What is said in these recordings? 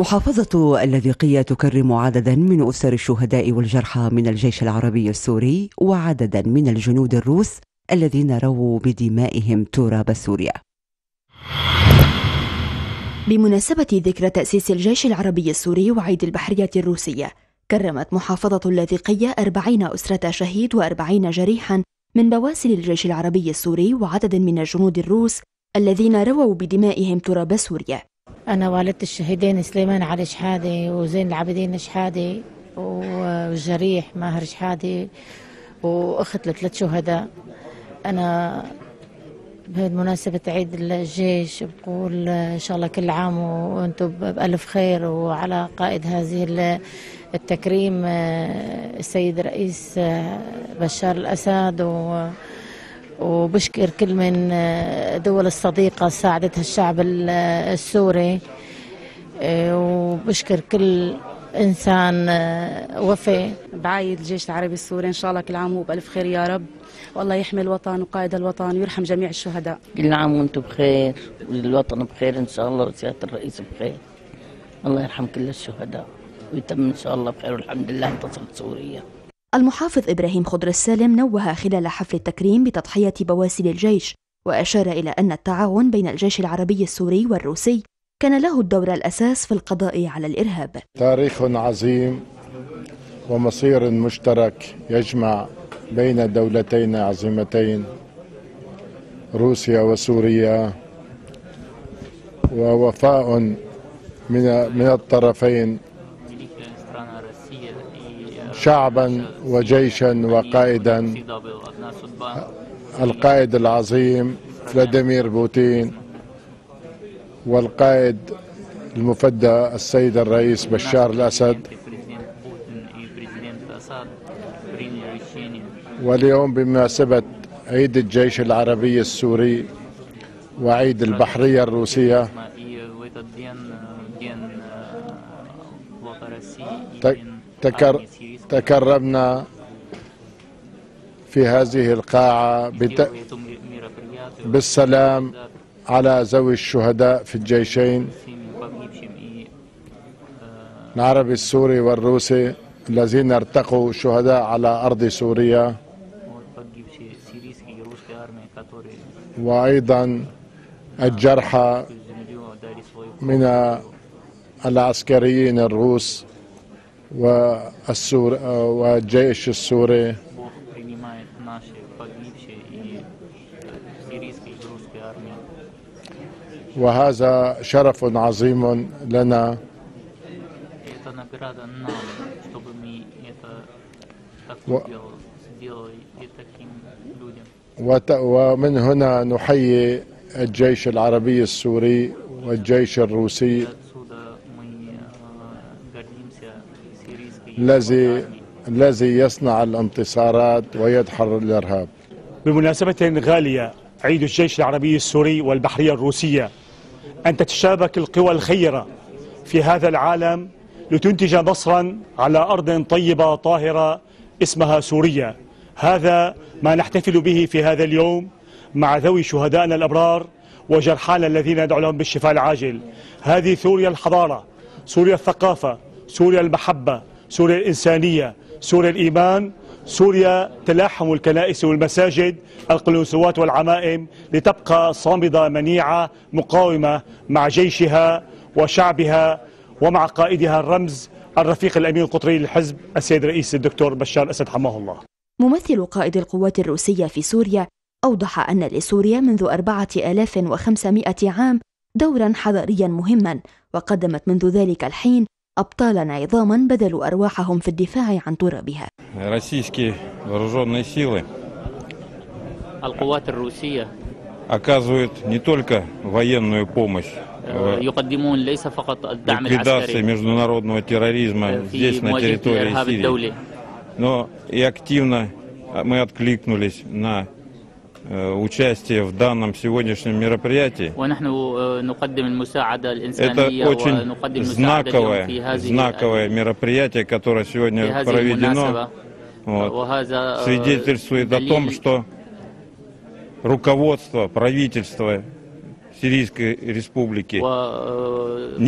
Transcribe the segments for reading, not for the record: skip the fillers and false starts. محافظة اللاذقية تكرم عددا من أسر الشهداء والجرحى من الجيش العربي السوري وعددا من الجنود الروس الذين رووا بدمائهم تراب سوريا. بمناسبة ذكرى تأسيس الجيش العربي السوري وعيد البحرية الروسية، كرمت محافظة اللاذقية 40 أسرة شهيد و40 جريحا من بواسل الجيش العربي السوري وعدد من الجنود الروس الذين رووا بدمائهم تراب سوريا. أنا والدة الشهيدين سليمان علي شحادي وزين العابدين شحادي والجريح ماهر شحادي وأخت ل3 شهداء. أنا بمناسبة عيد الجيش بقول إن شاء الله كل عام وأنتم بألف خير، وعلى قائد هذه التكريم السيد رئيس بشار الأسد، وبشكر كل من دول الصديقة ساعدتها الشعب السوري، وبشكر كل إنسان وفي بعيد الجيش العربي السوري. إن شاء الله كل عام وبألف خير يا رب، والله يحمي الوطن وقائد الوطن ويرحم جميع الشهداء. كل عام وأنتم بخير والوطن بخير إن شاء الله، وسيادة الرئيس بخير، الله يرحم كل الشهداء ويتم إن شاء الله بخير، والحمد لله انتصرت سوريا. المحافظ إبراهيم خضر السالم نوه خلال حفل التكريم بتضحية بواسل الجيش، وأشار إلى أن التعاون بين الجيش العربي السوري والروسي كان له الدور الأساس في القضاء على الإرهاب. تاريخ عظيم ومصير مشترك يجمع بين دولتين عظيمتين روسيا وسوريا، ووفاء من الطرفين شعبا وجيشا وقائدا. القائد العظيم فلاديمير بوتين والقائد المفدى السيد الرئيس بشار الأسد. واليوم بمناسبة عيد الجيش العربي السوري وعيد البحرية الروسية تكرمنا في هذه القاعة بالسلام على ذوي الشهداء في الجيشين العربي السوري والروسي الذين ارتقوا شهداء على أرض سوريا، وأيضا الجرحى من العسكريين الروس والجيش السوري. وهذا شرف عظيم لنا ومن هنا نحيي الجيش العربي السوري والجيش الروسي الذي يصنع الانتصارات ويدحر الإرهاب. بمناسبة غالية عيد الجيش العربي السوري والبحرية الروسية، أن تتشابك القوى الخيرة في هذا العالم لتنتج نصرا على أرض طيبة طاهرة اسمها سوريا. هذا ما نحتفل به في هذا اليوم مع ذوي شهدائنا الأبرار وجرحانا الذين ندعو لهم بالشفاء العاجل. هذه سوريا الحضارة، سوريا الثقافة، سوريا المحبة، سوريا الإنسانية، سوريا الإيمان، سوريا تلاحم الكنائس والمساجد، القنصلوات والعمائم، لتبقى صامدة منيعة مقاومة مع جيشها وشعبها ومع قائدها الرمز الرفيق الأمين القطري للحزب السيد رئيس الدكتور بشار الأسد حماه الله. ممثل قائد القوات الروسية في سوريا أوضح أن لسوريا منذ 4500 عام دورا حضاريا مهما، وقدمت منذ ذلك الحين أبطالا عظاما بذلوا أرواحهم في الدفاع عن ترابها. القوات الروسية يقدمون ليس فقط الدعم العسكري في مواجهة الإرهاب الدولي، ونحن نقدم المساعدة الإنسانية ونقدم المساعدة في هذه المناسبة، وهذا свидетельствует о том, что руководство, правительство Сирийской Республики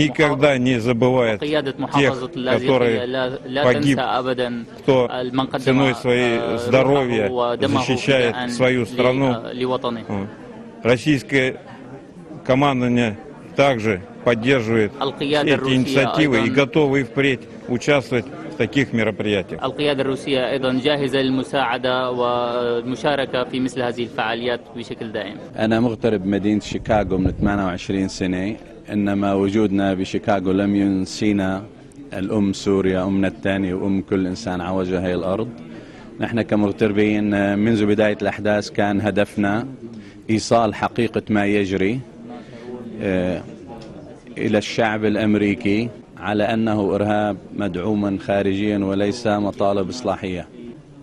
никогда не забывает тех, которые погиб, кто ценой своей здоровья защищает свою страну. Российское командование также поддерживает эти инициативы и готовы впредь участвовать в таких мероприятиях. القيادة الروسية أيضا جاهزة للمساعدة والمشاركة في مثل هذه الفعاليات بشكل دائم. أنا مغترب مدينة شيكاغو من 28 سنة، إنما وجودنا بشيكاغو لم ينسينا الأم سوريا، أمنا الثانية وأم كل إنسان على وجه هذه الأرض. نحن كمغتربين منذ بداية الأحداث كان هدفنا إيصال حقيقة ما يجري إلى الشعب الأمريكي على أنه إرهاب مدعوما خارجيا وليس مطالب إصلاحية.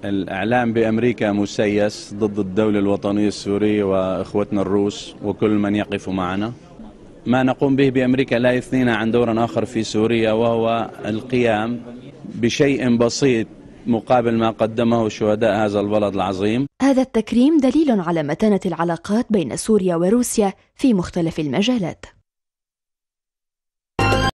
الإعلام بأمريكا مسيس ضد الدولة الوطنية السورية وإخوتنا الروس وكل من يقف معنا. ما نقوم به بأمريكا لا يثنينا عن دور آخر في سوريا، وهو القيام بشيء بسيط مقابل ما قدمه شهداء هذا البلد العظيم. هذا التكريم دليل على متانة العلاقات بين سوريا وروسيا في مختلف المجالات.